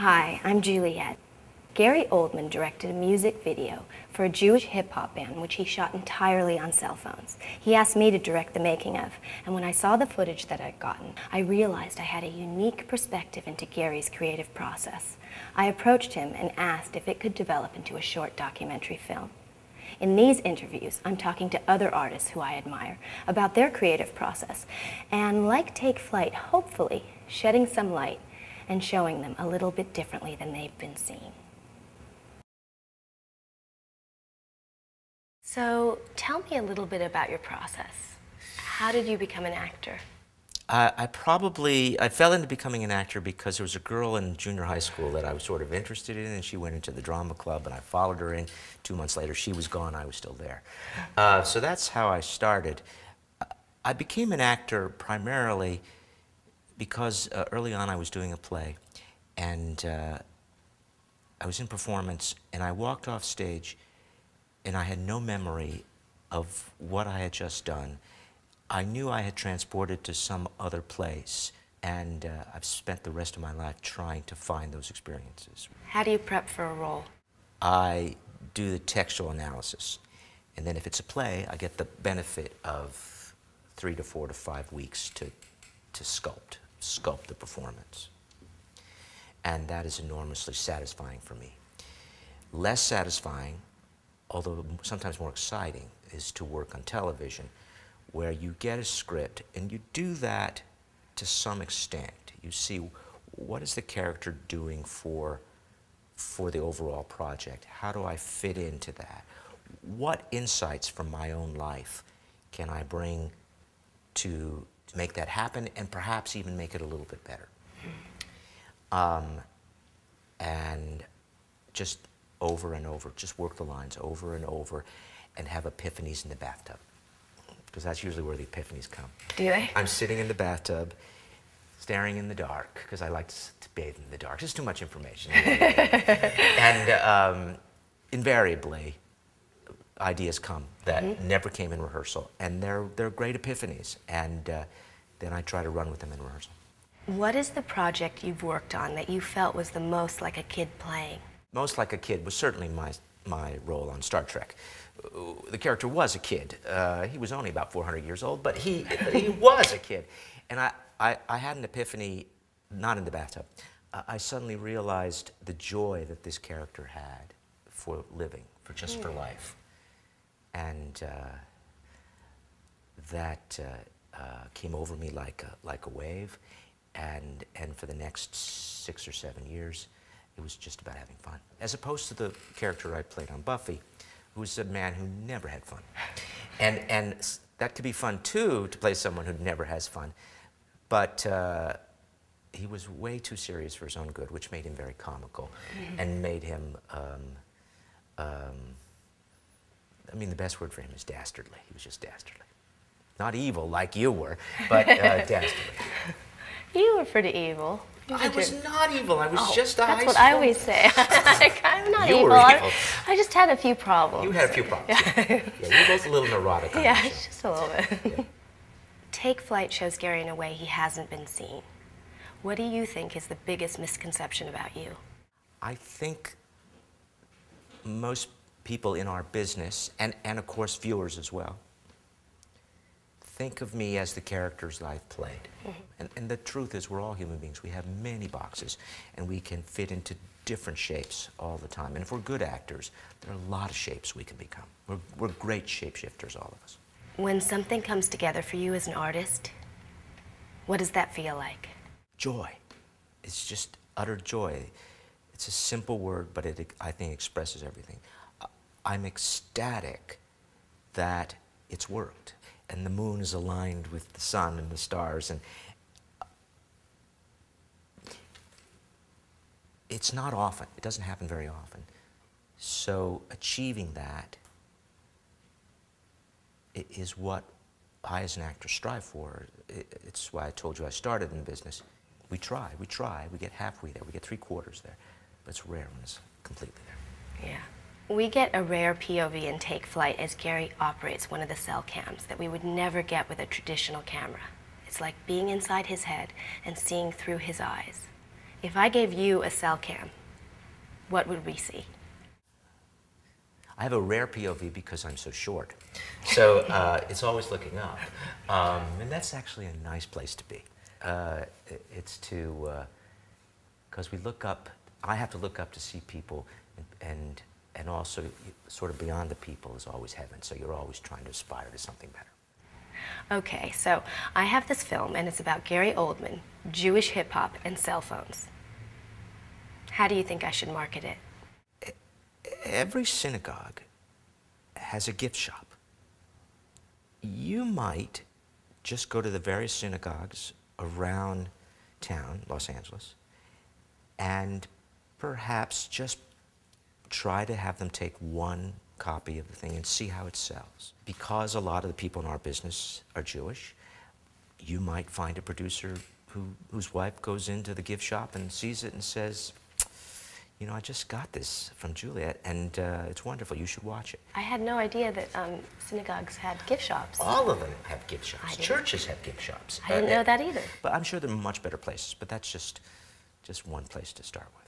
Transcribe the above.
Hi, I'm Juliet. Gary Oldman directed a music video for a Jewish hip-hop band which he shot entirely on cell phones. He asked me to direct the making of, and when I saw the footage that I'd gotten, I realized I had a unique perspective into Gary's creative process. I approached him and asked if it could develop into a short documentary film. In these interviews, I'm talking to other artists who I admire about their creative process, and like Take Flight, hopefully shedding some light and showing them a little bit differently than they've been seen. So tell me a little bit about your process. How did you become an actor? I fell into becoming an actor because there was a girl in junior high school that I was sort of interested in, and she went into the drama club, and I followed her in. 2 months later, she was gone, I was still there. So that's how I started. I became an actor primarily because early on I was doing a play, and I was in performance, and I walked off stage, and I had no memory of what I had just done. I knew I had transported to some other place, and I've spent the rest of my life trying to find those experiences. How do you prep for a role? I do the textual analysis, and then if it's a play, I get the benefit of 3 to 4 to 5 weeks to sculpt the performance. And that is enormously satisfying for me. Less satisfying, although sometimes more exciting, is to work on television, where you get a script, and you do that to some extent. You see, what is the character doing for the overall project? How do I fit into that? What insights from my own life can I bring to make that happen, and perhaps even make it a little bit better? And just over and over, just work the lines over and over, and have epiphanies in the bathtub. Because that's usually where the epiphanies come. Do they? I'm sitting in the bathtub, staring in the dark, because I like to bathe in the dark. There's too much information. And invariably, ideas come that never came in rehearsal. And they're great epiphanies. And then I try to run with them in rehearsal. What is the project you've worked on that you felt was the most like a kid playing? Most like a kid was certainly my role on Star Trek. The character was a kid. He was only about 400 years old, but he was a kid. And I had an epiphany, not in the bathtub. I suddenly realized the joy that this character had for living, for life. And that came over me like a wave. And for the next 6 or 7 years, it was just about having fun. As opposed to the character I played on Buffy, who was a man who never had fun. And that could be fun too, to play someone who never has fun. But he was way too serious for his own good, which made him very comical and made him, I mean, the best word for him is dastardly. He was just dastardly. Not evil like you were, but dastardly. You were pretty evil. I was not evil. I was just a high school. That's what I always say. Like, I'm not evil. I just had a few problems. You had a few problems. Yeah. Yeah, you're both a little neurotic. Yeah, just a little bit. Yeah. Take Flight shows Gary in a way he hasn't been seen. What do you think is the biggest misconception about you? I think most people in our business, and of course viewers as well, think of me as the characters that I've played. And the truth is, we're all human beings. We have many boxes, and we can fit into different shapes all the time. And if we're good actors, there are a lot of shapes we can become. We're great shapeshifters, all of us. When something comes together for you as an artist, what does that feel like? Joy. It's just utter joy. It's a simple word, but it, I think, expresses everything. I'm ecstatic that it's worked, and the moon is aligned with the sun and the stars, and it's not often. It doesn't happen very often. So achieving that is what I, as an actor, strive for. It's why I told you I started in the business. We try, we get halfway there, we get 3/4 there, but it's rare when it's completely there. Yeah. We get a rare POV in Take Flight as Gary operates one of the cell cams that we would never get with a traditional camera. It's like being inside his head and seeing through his eyes. If I gave you a cell cam, what would we see? I have a rare POV because I'm so short. So it's always looking up. And that's actually a nice place to be. Because we look up, I have to look up to see people, and also sort of beyond the people is always heaven. So you're always trying to aspire to something better. Okay, so I have this film, and it's about Gary Oldman, Jewish hip-hop, and cell phones. How do you think I should market it? Every synagogue has a gift shop. You might just go to the various synagogues around town, Los Angeles, and perhaps just try to have them take one copy of the thing and see how it sells. Because a lot of the people in our business are Jewish, you might find a producer whose wife goes into the gift shop and sees it and says, you know, I just got this from Juliet, and it's wonderful. You should watch it. I had no idea that synagogues had gift shops. All of them have gift shops. Churches have gift shops. I didn't know that either. But I'm sure there are much better places, but that's just one place to start with.